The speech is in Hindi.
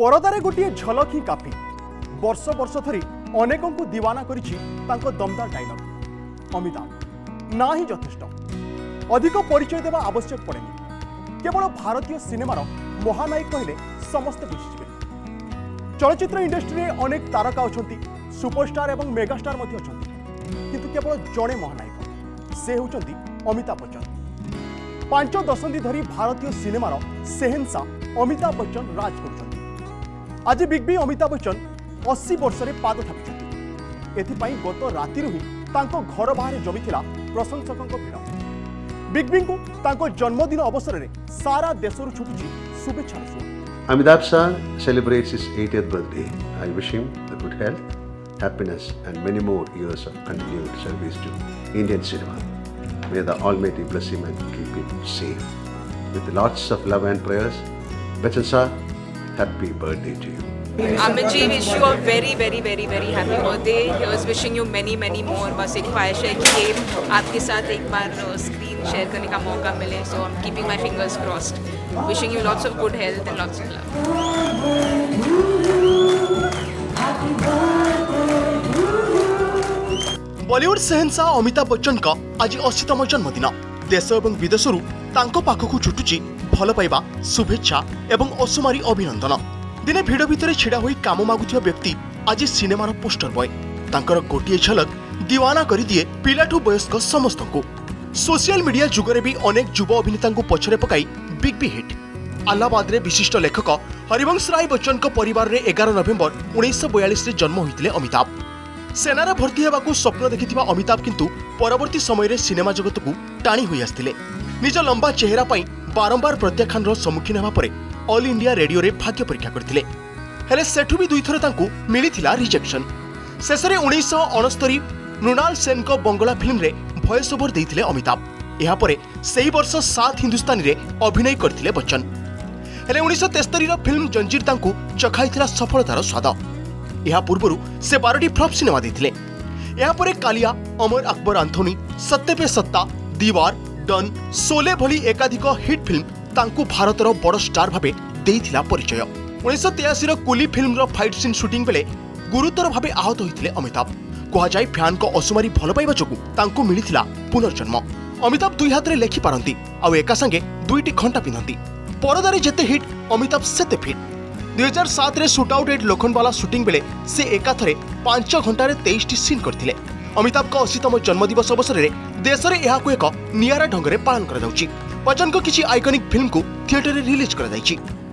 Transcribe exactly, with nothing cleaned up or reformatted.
परदार गोटे झलक ही काफी वर्ष वर्ष धरी अनेकों को दीवाना करिछि तांको दमदार डायलॉग अमिताभ ना ही जथेष्ट अधिक परिचय देवा आवश्यक पड़ेनि। केवल भारतीय सिनेमार महानायक कहले समस्ते बुझिजिबे। चलचित्र इंडस्ट्री में अनेक तारका अछंती, सुपरस्टार एवं मेगास्टार मध्ये अछंती, किंतु केवल जड़े महानायक से होचंती अमिताभ बच्चन। पांच दशंधि धरी भारतीय सिनेमार सेहेनसा अमिताभ बच्चन राज करछंती। आज बिग बी अमिताभ बच्चन अस्सी वर्ष में पाद थापिछंती। एथिपाई गत राति ही तांको घर बाहर जमिथिला प्रशंसकों भिड़। बिग बी को तांको जन्मदिन अवसर में सारा देशर छुटुची शुभेच्छा। Amitabh sir celebrates his eightieth birthday. I wish him the good health, happiness and many more years of continued service to Indian cinema. May the Almighty bless him and keep him safe. With lots of love and prayers, Bachchan sir, happy birthday to you. Amitji, wish you a very, very, very, very happy birthday. Here's wishing you many, many more. बस एक ख्वाहिश है कि ये आपके साथ एक बार स्क्रीन शेयर करने का मौका मिले। So I'm keeping my fingers crossed. Wishing you lots of good health and lots of love. Bollywood सेहेनसा Amitabh Bachchan का आज अस्सीतम जन्मदिन। देश एवं विदेशरू तांको पाखकु छुटुची भल पाइबा, शुभेच्छा एवं असुमारी अभिनंदन। दिने भिड़ भितर छिड़ा होई काम मागुथिया व्यक्ति आज सिनेमार पोस्टर बॉय। तांकर गोटे झलक दीवाना करी दिए पिलाठू वयस्क समस्त को। सोशल मीडिया जुगरे भी अनेक युव अभिनेता को पछरे पकाई बिग बी हिट। अलाहाबाद रे विशिष्ट लेखक हरिवंश राय बच्चन को परिवार रे ग्यारह नवेम्बर उन्नीस सौ बयालीस रे जन्म होइतिले अमिताभ। सेनार भर्ती हेबा को स्वप्न देखिथिबा अमिताभ किंतु परवर्ती समय रे सिनेमा जगत को टाणी होई आस्थिले। निज लंबा चेहरा पई बारंबार प्रत्याख्यान रो सम्मुखीन हेबा परे ऑल इंडिया रेडियो रे भाग्य परीक्षा करथिले। हेले सेठु भी दुई थर तांकु मिलिथिला रिजेक्शन। शेष रे उन्नीस सौ उनहत्तर मृणाल सेन को बंगला फिल्म रे वॉइस ओवर देथिले अमिताभ। एहा परे सेही वर्ष सात हिंदुस्तानी रे अभिनय करथिले बच्चन। हेले उन्नीस सौ तिहत्तर रो फिल्म जंजीर तांकु चखाइथिला सफलतार स्वाद। एहा पूर्वरु से बारह टी फ्लॉप सिनेमा देथिले। एहा परे कालिया, अमर अकबर आंथोनी, सत्ते पे सत्ता, दीवार, डन, सोले भली एकाधिक हिट फिल्म तांकु भारतर बड़ स्टार भावे देइथिला परिचय। उन्नीस सौ तिरासी रो कुली फिल्म रो फाइट सीन शूटिंग बेले गुरुतर भावे आहत होइथिले अमिताभ। कहा जाय फैन को असुमारी भल पाइबा जकु तांकु मिलिथिला पुनर्जन्म। अमिताभ दुई हाथ रे लेखि पारंती आ एका संगे दुईटी घंटा पिनंती। परदारे जेते हिट अमिताभ सेते फिट। दो हज़ार सात रे shoot out at Lokhandwala shooting बेले से एका थरे पांच घंटा रे तेईस टी सीन करथिले। अमिताभ का अस्सीतम जन्मदिवस अवसर रे देश रे एहा को एक नियारा ढंग रे पालन करा जाउची। बच्चन को किसी आइकॉनिक फिल्म को थिएटर रे रिलीज करा जाइची।